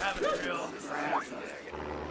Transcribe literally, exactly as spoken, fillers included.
Have a drill.